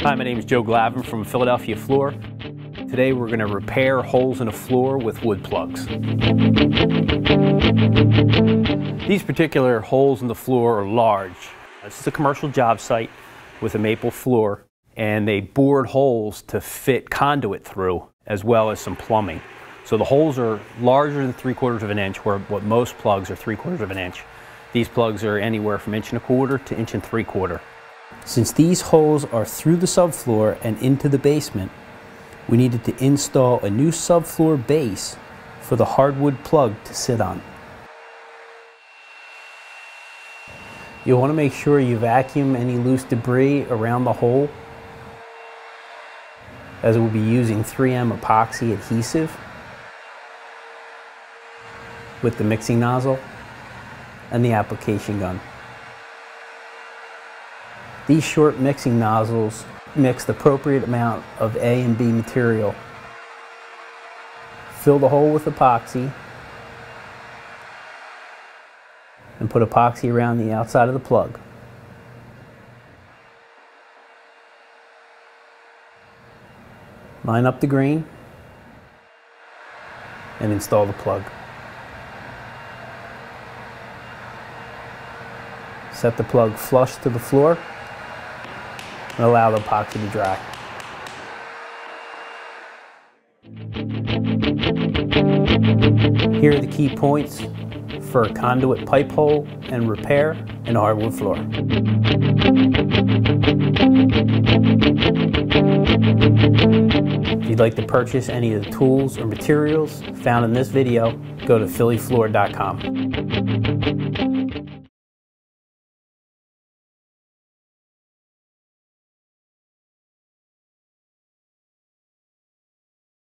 Hi, my name is Joe Glavin from Philadelphia Floor. Today we're going to repair holes in a floor with wood plugs. These particular holes in the floor are large. This is a commercial job site with a maple floor, and they bored holes to fit conduit through as well as some plumbing. So the holes are larger than 3/4 of an inch, where what most plugs are 3/4 of an inch. These plugs are anywhere from 1 1/4 to 1 3/4. Since these holes are through the subfloor and into the basement, we needed to install a new subfloor base for the hardwood plug to sit on. You'll want to make sure you vacuum any loose debris around the hole, as we'll be using 3M epoxy adhesive with the mixing nozzle and the application gun. These short mixing nozzles mix the appropriate amount of A and B material. Fill the hole with epoxy and put epoxy around the outside of the plug. Line up the grain and install the plug. Set the plug flush to the floor and allow the epoxy to dry. Here are the key points for a conduit pipe hole and repair in a hardwood floor. If you'd like to purchase any of the tools or materials found in this video, go to PhillyFloor.com.